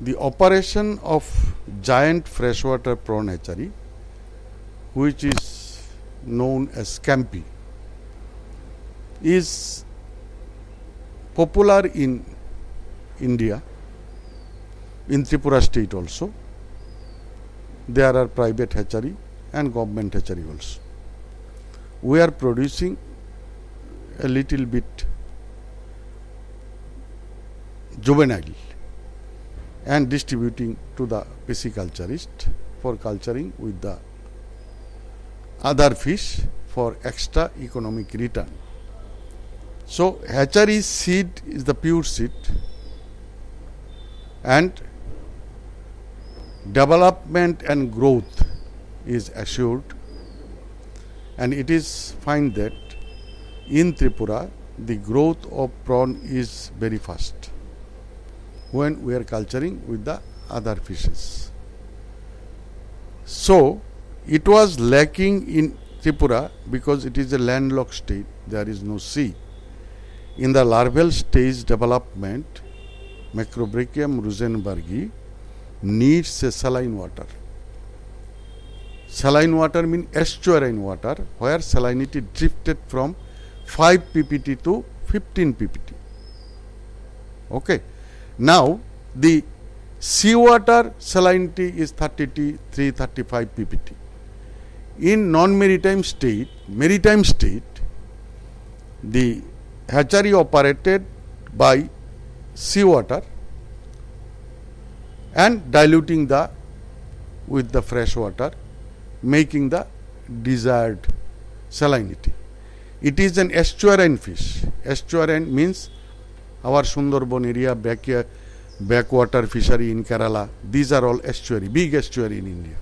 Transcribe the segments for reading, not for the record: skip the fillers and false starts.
The operation of giant freshwater prawn hatchery, which is known as scampi, is popular in India, in Tripura state also. There are private hatchery and government hatchery also. We are producing a little bit juvenile and distributing to the pisciculturist for culturing with the other fish for extra economic return. So hatchery seed is the pure seed and development and growth is assured, and it is find that in Tripura the growth of prawn is very fast when we are culturing with the other fishes. So it was lacking in Tripura because it is a landlocked state, there is no sea. In the larval stage development, Macrobrachium rosenbergi needs a saline water. Saline water means estuarine water where salinity drifted from 5 ppt to 15 ppt. Okay. Now the seawater salinity is 33-35 ppt. In maritime state, the hatchery operated by seawater and diluting the with the fresh water, making the desired salinity. It is an estuarine fish. Estuarine means our Sundarban area, backwater fishery in Kerala. These are all estuary, big estuary in India.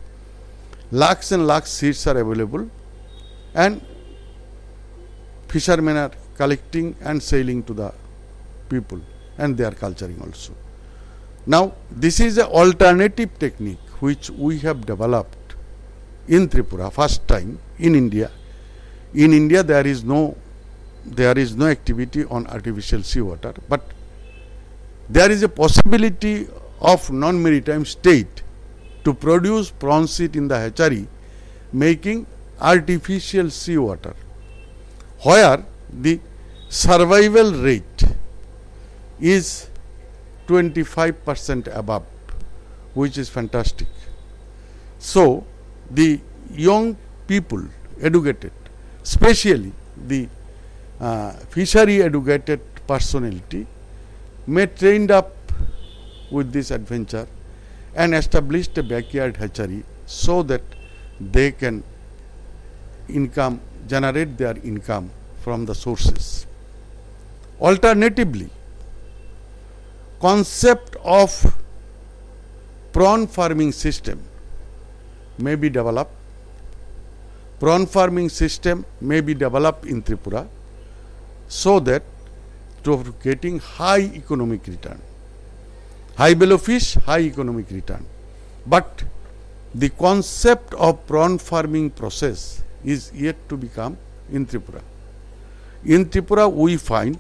Lakhs and lakhs seeds are available and fishermen are collecting and selling to the people, and they are culturing also. Now this is an alternative technique which we have developed in Tripura first time in India. In India there is no activity on artificial seawater, but there is a possibility of non-maritime state to produce prawn seed in the hatchery, making artificial seawater, where the survival rate is 25% above, which is fantastic. So the young people, educated, especially the fishery educated personality, may trained up with this adventure and established a backyard hatchery so that they can generate their income from the sources. Alternatively, concept of prawn farming system may be developed. Prawn farming system may be developed in Tripura so that to getting high economic return. High value fish, high economic return. But the concept of prawn farming process is yet to become in Tripura. In Tripura we find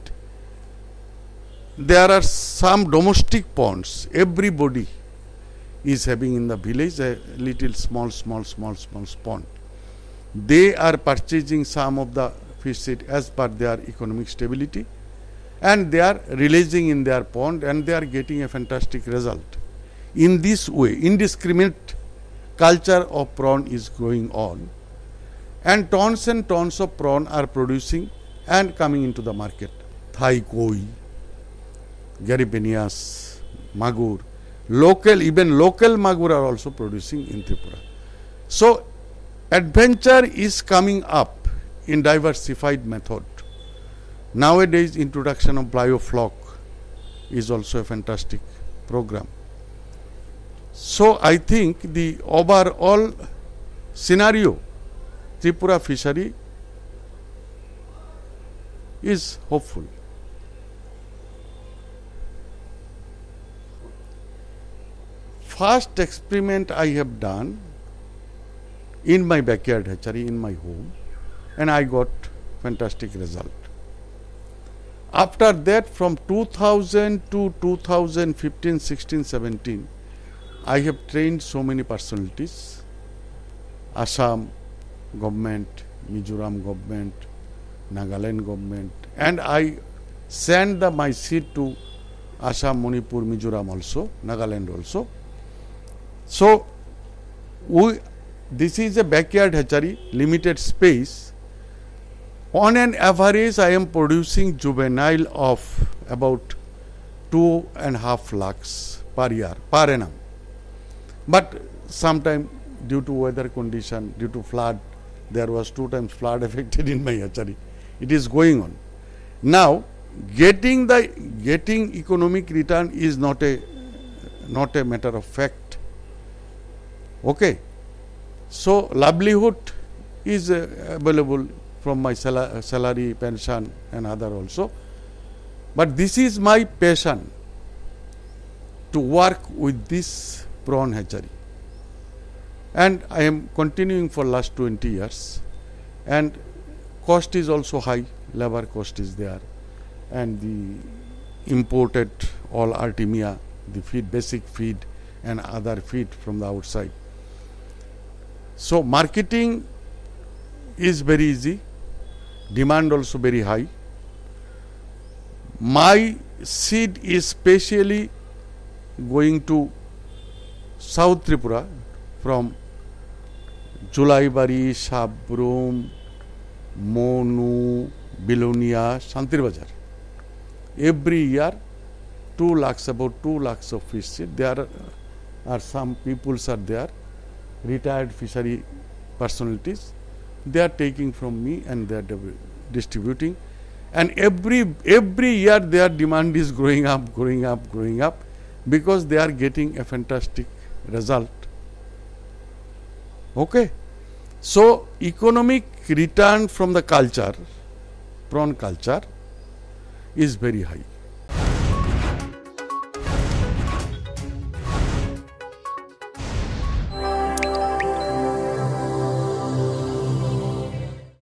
there are some domestic ponds. Everybody is having in the village a little small pond. They are purchasing some of the fish seed as per their economic stability, and they are releasing in their pond, and they are getting a fantastic result. In this way, indiscriminate culture of prawn is going on, and tons of prawn are producing and coming into the market. Thai koi, garipenias, magur, even local magur are also producing in Tripura. So adventure is coming up in diversified method. Nowadays introduction of biofloc is also a fantastic program. So I think the overall scenario, Tripura fishery is hopeful. First experiment I have done in my backyard hatchery in my home, and I got fantastic result. After that, from 2000 to 2015, 16, 17, I have trained so many personalities, Assam government, Mizoram government, Nagaland government, and I sent my seed to Assam, Manipur, Mizoram also, Nagaland also. So, this is a backyard hatchery, limited space. On an average, I am producing juvenile of about 2.5 lakhs per year, per annum. But sometime due to weather condition, due to flood, there was 2 times flood affected in my hatchery. It is going on. Now, getting economic return is not a matter of fact. Okay. So, livelihood is available from my salary, pension and other also. But this is my passion to work with this prawn hatchery. And I am continuing for last 20 years. And cost is also high, labor cost is there. And the imported all artemia, the feed, basic feed and other feed from the outside. So, marketing is very easy, demand also very high. My seed is specially going to South Tripura from Julaibari, Shabrum, Monu, Bilonia, Shantiribajar. Every year, 2 lakhs, about 2 lakhs of fish seed. There are some peoples are there, retired fishery personalities, they are taking from me and they are distributing, and every year their demand is growing up because they are getting a fantastic result. Okay, so economic return from the prawn culture is very high.